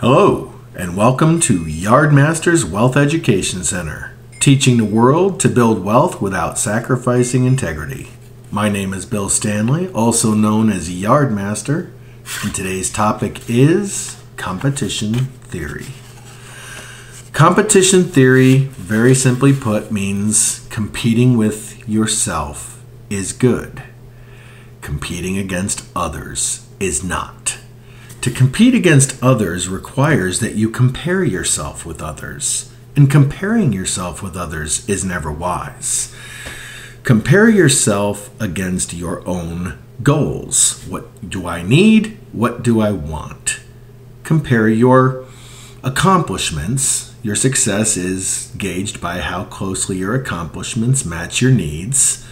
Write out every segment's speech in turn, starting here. Hello, and welcome to Yardmaster's Wealth Education Center, teaching the world to build wealth without sacrificing integrity. My name is Bill Stanley, also known as Yardmaster, and today's topic is competition theory. Competition theory, very simply put, means competing with yourself is good. Competing against others is not. To compete against others requires that you compare yourself with others, and comparing yourself with others is never wise. Compare yourself against your own goals. What do I need? What do I want? Compare your accomplishments. Your success is gauged by how closely your accomplishments match your needs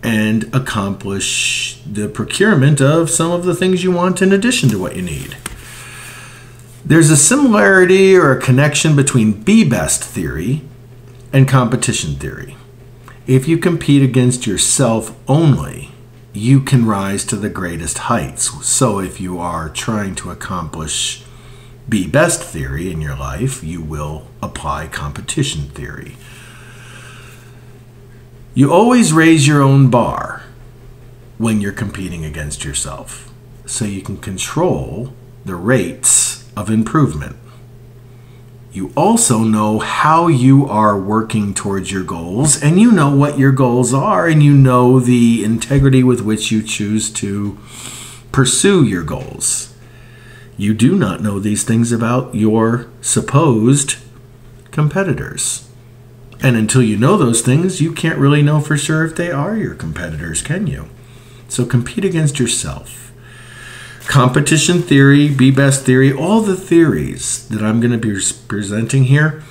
and accomplish the procurement of some of the things you want in addition to what you need. There's a similarity or a connection between Be Best theory and competition theory. If you compete against yourself only, you can rise to the greatest heights. So if you are trying to accomplish Be Best theory in your life, you will apply competition theory. You always raise your own bar when you're competing against yourself, so you can control the rates of improvement. You also know how you are working towards your goals, and you know what your goals are, and you know the integrity with which you choose to pursue your goals. You do not know these things about your supposed competitors. And until you know those things, you can't really know for sure if they are your competitors, can you? So compete against yourself. Competition theory, Be Best theory, all the theories that I'm going to be presenting here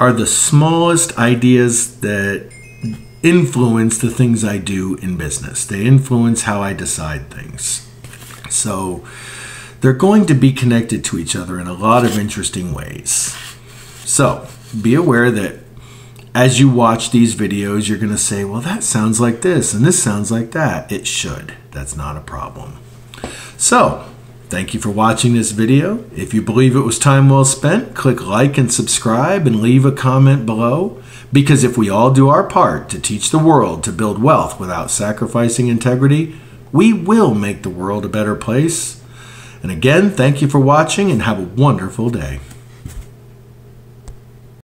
are the smallest ideas that influence the things I do in business. They influence how I decide things. So they're going to be connected to each other in a lot of interesting ways. So be aware that as you watch these videos, you're going to say, well, that sounds like this, and this sounds like that. It should. That's not a problem. So, thank you for watching this video. If you believe it was time well spent, click like and subscribe and leave a comment below. Because if we all do our part to teach the world to build wealth without sacrificing integrity, we will make the world a better place. And again, thank you for watching and have a wonderful day.